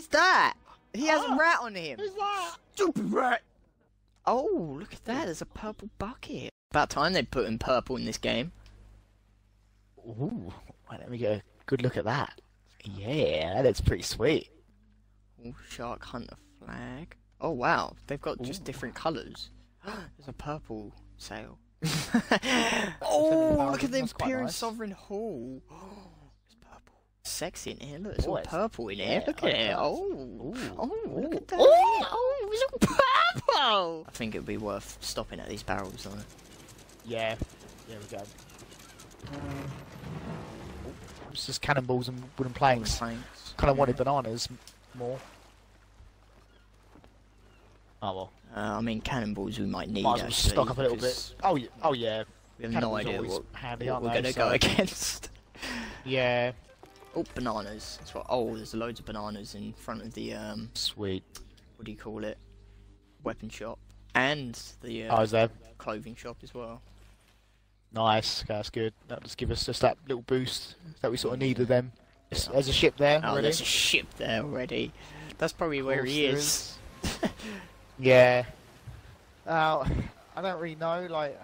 Who's that? He has a rat on him. Who's that? Stupid rat. Oh, look at that. There's a purple bucket. About time they put in purple in this game. Ooh. Well, let me get a good look at that. Yeah, that looks pretty sweet. Ooh, Shark Hunter flag. Oh, wow. They've got just different colours. There's a purple sail. Oh, look at the Imperial Sovereign Hall. It's purple. Sexy in here. Look, it's all purple in here. Look at it. Oh, look at that. Oh, it's all purple. I think it would be worth stopping at these barrels on it. Yeah, there we go. It's just cannonballs and wooden planks. Kind of wanted bananas more. Oh well. I mean, cannonballs we might need. Might as well actually, stock up a little bit. Oh yeah. Oh yeah. We have no idea what we're gonna go against. Yeah. Oh, bananas. That's what. Oh, there's loads of bananas in front of the Sweet. What do you call it? Weapon shop and the clothing shop as well. Nice. Okay, that's good. That'll just give us just that little boost that we sort of needed. Then there's a ship there. Oh, there's a ship there already. That's probably where he is. Yeah. I don't really know, like,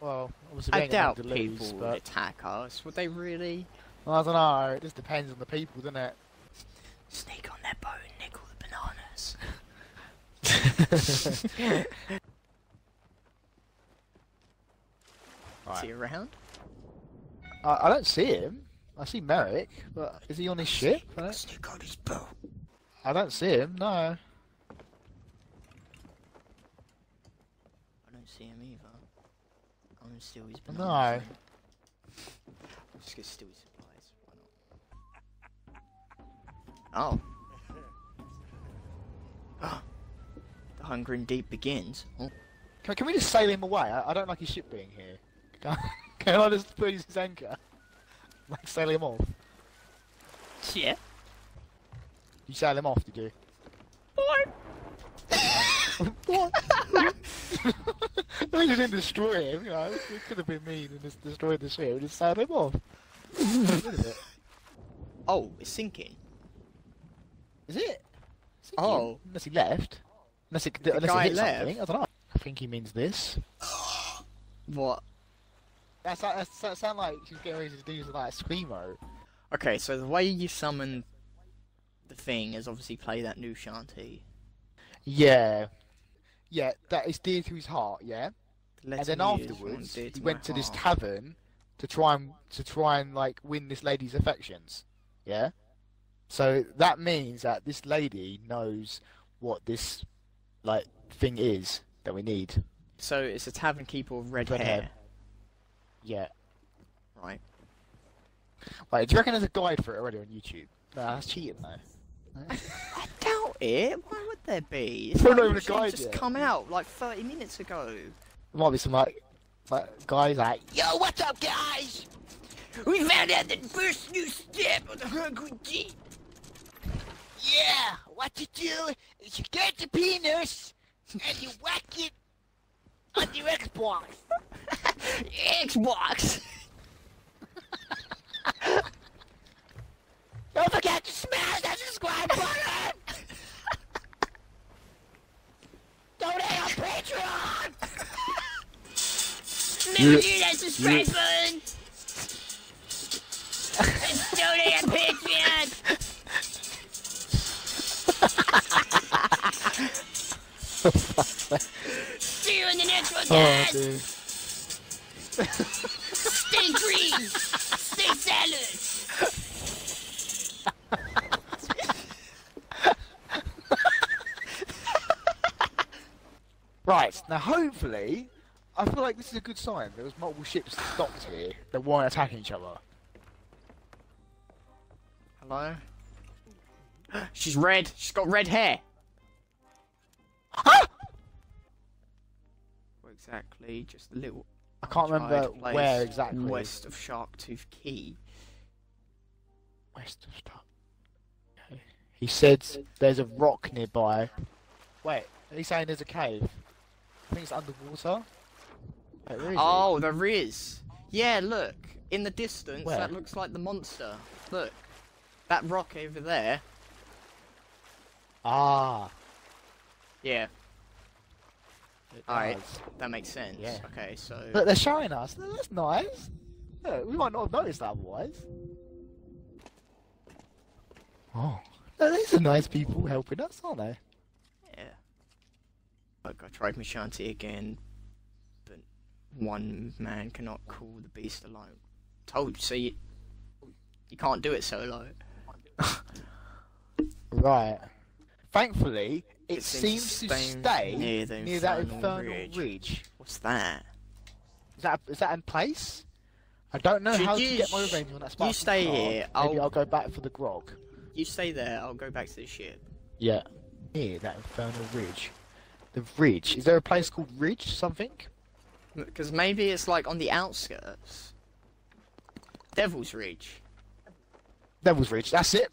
well, obviously I doubt people would attack us, would they really? Well, I don't know, it just depends on the people, doesn't it? Sneak on their boat and nick all the bananas. Is he around? I don't see him. I see Merrick, but is he on his ship? Sneak on his boat. I don't see him, no. Him either. I'm gonna steal his bananas. No. I'm just gonna steal his supplies. Why not? Oh. The Hungering Deep begins. Oh. Can we just sail him away? I don't like his ship being here. Can I just lose his anchor? Like, sail him off? Yeah. You sail him off, did you? What? What? No, you didn't destroy him, you know, it could have been mean and just destroyed the ship and just sailed him off. Oh, it's sinking. Is it? Sinking. Oh. Unless he left. Unless it hit something, I don't know. I think he means this. What? That sounds like she's getting ready to do like a screamo. Okay, so the way you summon the thing is obviously play that new shanty. Yeah. Yeah, that is dear to his heart, yeah. And then afterwards, he went to this tavern to try and like win this lady's affections, yeah. So that means that this lady knows what this like thing is that we need. So it's a tavern keeper with red hair. Yeah. Right. Wait, do you reckon there's a guide for it already on YouTube? Nah, that's cheating though. I doubt it. Why would there be? It's like guide just come out like 30 minutes ago. There might be some like guys like, yo, what's up, guys? We found out the first new step on the Hungry Deep. Yeah, what you do is you get the penis and you whack it on your Xbox. Xbox. Don't forget to smash that subscribe button. Donate on Patreon! Never do that subscribe button! Let's donate on Patreon! See you in the next one, guys! Oh, stay green! Stay salad! Right, now hopefully, I feel like this is a good sign. There was multiple ships docked here that weren't attacking each other. Hello? She's red! She's got red hair! Exactly, just a little... I can't remember where exactly. West of Shark Tooth Key. West of Shark... Okay. He said there's a rock nearby. Wait, are you saying there's a cave? I think it's underwater. Where is it? There is. Yeah, look. In the distance, that looks like the monster. Look. That rock over there. Ah. Yeah. Alright, that makes sense. Yeah. Okay, so... Look, they're showing us. That's nice. Look, we might not have noticed that otherwise. Oh. Look, these are nice people helping us, aren't they? Yeah. Look, I tried my shanty again, but one man cannot call the beast alone. Told you, so you can't do it solo. Right. Thankfully, it seems to stay near that Infernal Ridge. What's that? Is that in place? I don't know how to get my revenge on that spot. You stay here. Maybe I'll go back for the grog. You stay there. I'll go back to the ship. Yeah. Near that Infernal Ridge. The Ridge. Is there a place called Ridge? Something? Because maybe it's like on the outskirts. Devil's Ridge. Devil's Ridge. That's it.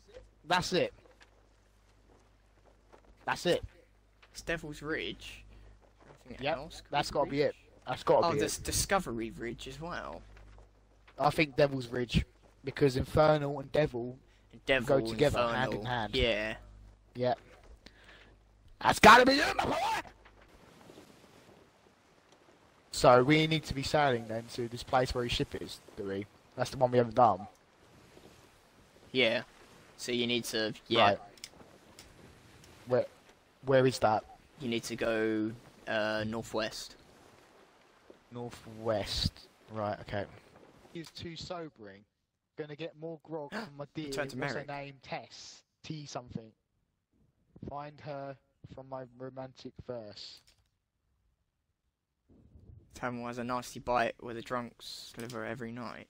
That's it. That's it. It's Devil's Ridge. Yeah, that's gotta be it. That's gotta be it. Oh, there's Discovery Ridge as well. I think Devil's Ridge, because Infernal and Devil, go together hand in hand. Yeah. Yeah. That's gotta be it, my boy! So we need to be sailing then to this place where his ship is, do we? That's the one we haven't done. Yeah. So you need to, yeah. Right. Where is that? You need to go northwest. Northwest. Right, okay. He's too sobering. Gonna get more grog from my dear. What's her name? Tess. T something. Find her from my romantic verse. Tam has a nasty bite where the drunks sliver every night.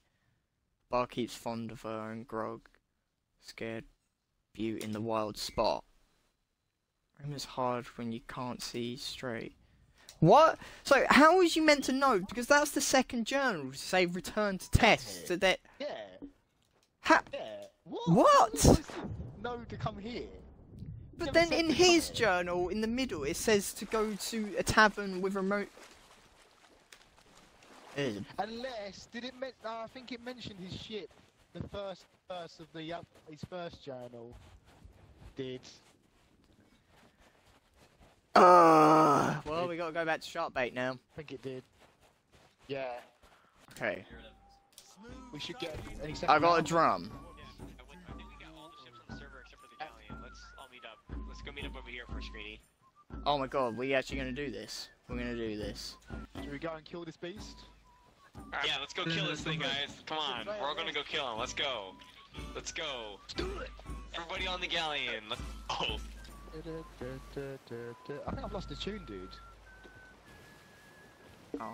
Bar keeps fond of her own grog. Scared view in the wild spot. Room is hard when you can't see straight. What? So how was you meant to know? Because that's the second journal to say return to test. So that. Yeah. Yeah. What? No, to come here. But then in his journal, in the middle, it says to go to a tavern with remote. Unless did it? I think it mentioned his ship. The first verse of the his first journal did. Well, we gotta go back to Sharkbait now. I think it did. Yeah. Okay. We should get any second. I got a drum. Yeah, I think we got all the ships on the server except for the galleon. Let's all meet up. Let's go meet up over here for Screeny. Oh my god, we actually gonna do this. We're gonna do this. Should we go and kill this beast? Yeah, let's go kill this thing, guys. Come on. We're all gonna go kill him. Let's go. Let's go. Let's do it. Everybody on the galleon. Let's go. I think I've lost the tune, dude. Oh,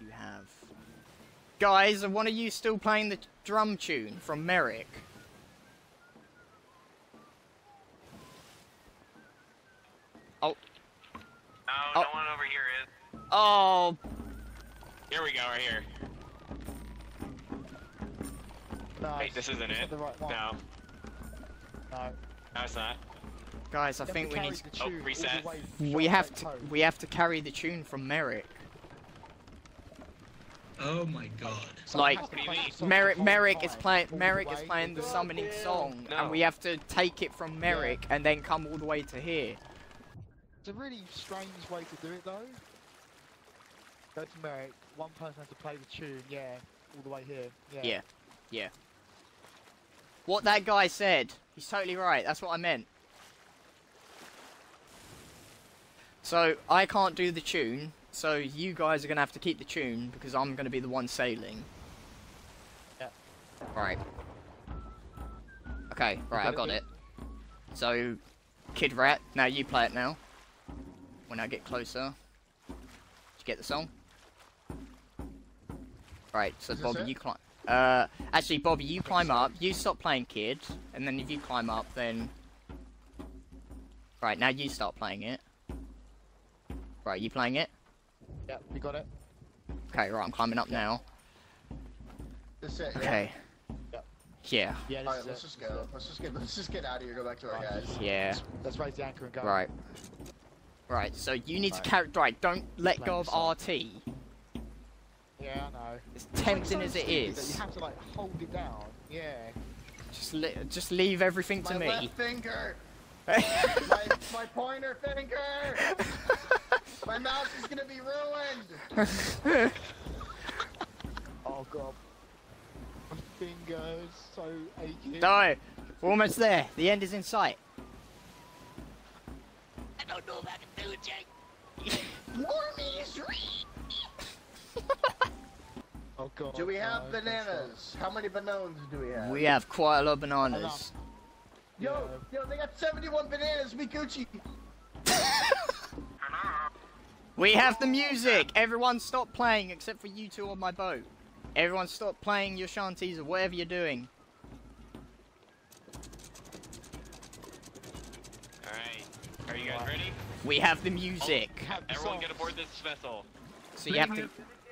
you have. Guys, one of you still playing the drum tune from Merrick. Oh. No, no one over here is. Oh. Here we go, right here. No, wait, this isn't it. Right no. No. No, it's not. Guys, I think we need to reset. We have to carry the tune from Merrick. Oh my god. Like Merrick is playing the summoning song and we have to take it from Merrick and then come all the way to here. It's a really strange way to do it though. Go to Merrick, one person has to play the tune, yeah, all the way here. Yeah. Yeah. Yeah. What that guy said. He's totally right, that's what I meant. So, I can't do the tune, so you guys are going to have to keep the tune, because I'm going to be the one sailing. Yeah. Right. Okay, right, I got it. So, Kid Rat, now you play it now. When I get closer. Did you get the song? Right, so Bobby, you climb. Actually, Bobby, you climb up, you stop playing Kid, and then if you climb up, then... Right, now you start playing it. Right, you playing it? Yep, you got it. Okay, right, I'm climbing up now. That's it, yeah. Okay. Yep. Yeah. Yeah, alright, let's just go. Let's just get out of here, go back to our guys. Yeah. Let's raise the anchor and go. Right. Right, so you need to carry... Right, don't let go of RT. Yeah, I know. As tempting as it is. You have to, like, hold it down. Yeah. Just leave everything to me. My left finger. my pointer finger. My mouth is gonna be ruined. Oh god. My finger is so aching. Die. We're almost there. The end is in sight. I don't know if I can do it, Jake. Wormies read. Oh god. Do we have bananas? How many bananas do we have? We have quite a lot of bananas. Enough. Yo, yeah. Yo, they got 71 bananas. We Gucci. We have the music. Everyone stop playing except for you two on my boat. Everyone stop playing your shanties or whatever you're doing. Alright, are you guys ready? We have the music. Everyone get aboard this vessel. So you have to,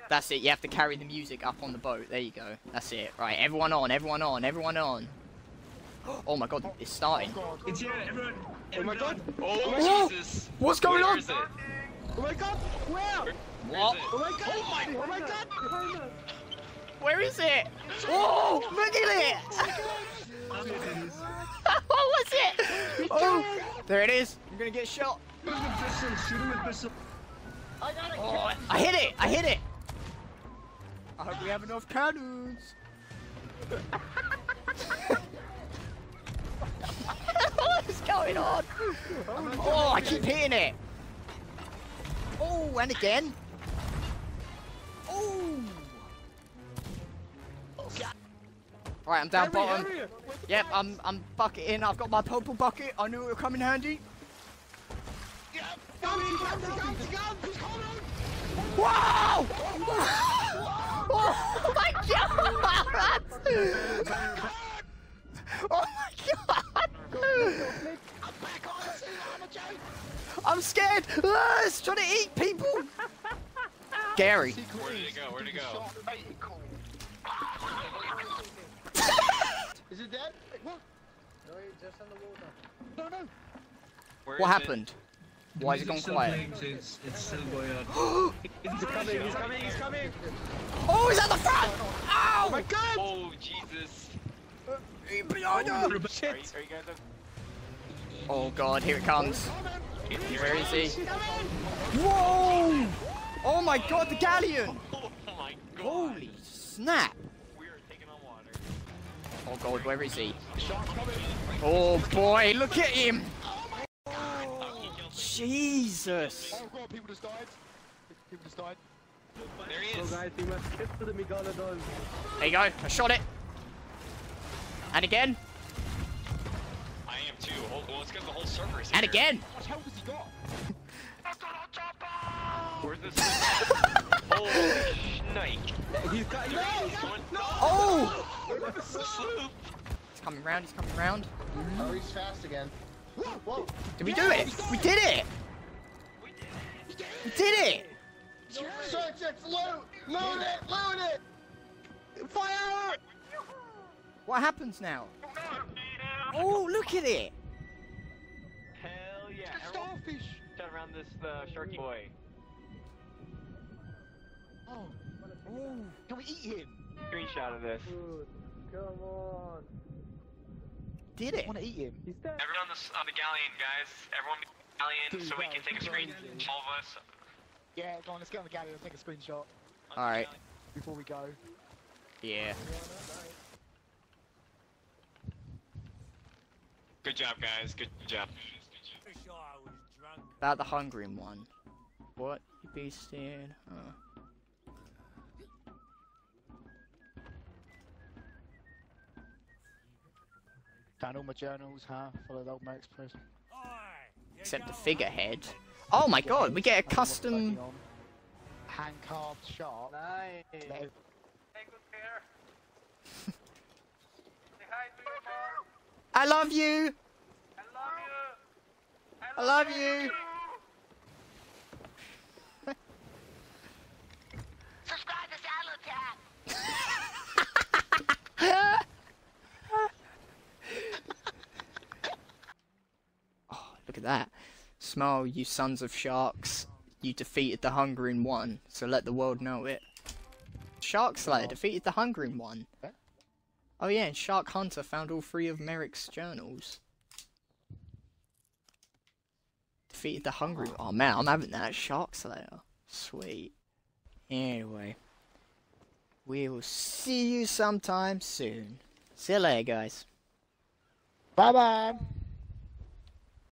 that's it, you have to carry the music up on the boat. There you go, that's it. Right, everyone on, everyone on, everyone on. Oh my god, it's starting. It's here, everyone. Oh my god. Oh Jesus. What's going on? Oh my god, where? What? Oh my god, oh my god. Where is it? Oh, look at it! What was it? Oh, there it is. You're gonna get shot. Oh, I hit it! I hit it! I hope we have enough cannons. What is going on? Oh, I keep hitting it. Oh, and again. Oh. Alright, I'm down bottom. Yep, I'm bucketing. I've got my purple bucket. I knew it would come in handy. Wow! Oh my god! Oh my god! I'm scared! It's trying to eat people! Gary. Where did it go? Where did it go? Is it dead? What? No, it's just on the water. No, no. What happened? Why is it gone quiet? It's still going on. He's coming, he's coming, he's coming! Oh, he's at the front! Ow! Oh my god! Oh, Jesus. Shit. Oh god, here it comes. Where is he? Whoa! Oh my god, the galleon! Oh my god. Holy snap! Oh god, where is he? Oh boy, look at him! Oh, Jesus! Oh god, people just died. People just died. There he is. There you go, I shot it. And again. I am too. Well, it's because the whole server is here. And again. What the hell has he got? Where's this? Oh, snake. He's got no, no. Oh! He's coming round, he's coming round. Oh, he's fast again. Whoa. Did we do it? We did it! We did it! We did it! Search it! Loot! Loot it! Loot it! Fire! What happens now? Oh, look at it! Hell yeah! Starfish! Turn around this sharky boy. Oh! Oh! Can we eat him? Screenshot of this. Come on. Did it? I want to eat him. He's dead. Everyone on the galleon, guys. Everyone on the galleon, dude, so we can take a screenshot. All of us. Yeah, go on. Let's get on the galleon and take a screenshot. All right. Before we go. Yeah. Good job, guys. Good job. About the hungering one. What you beastin'? Huh. Found all my journals, huh? Full of old Merrick's prison. Except the figurehead. Oh my god, we get a custom hand carved shark. Nice. Take good care. Say hi to your mom. I love you. I love you. I love you. Subscribe to Salad Attack. Look at that. Smile, you sons of sharks. You defeated the Hungering One, so let the world know it. Shark Slayer defeated the Hungering One. Oh yeah, and Shark Hunter found all three of Merrick's journals. Defeated the Hungry... Oh man, I'm having that Shark Slayer. Sweet. Anyway. We will see you sometime soon. See you later, guys. Bye-bye.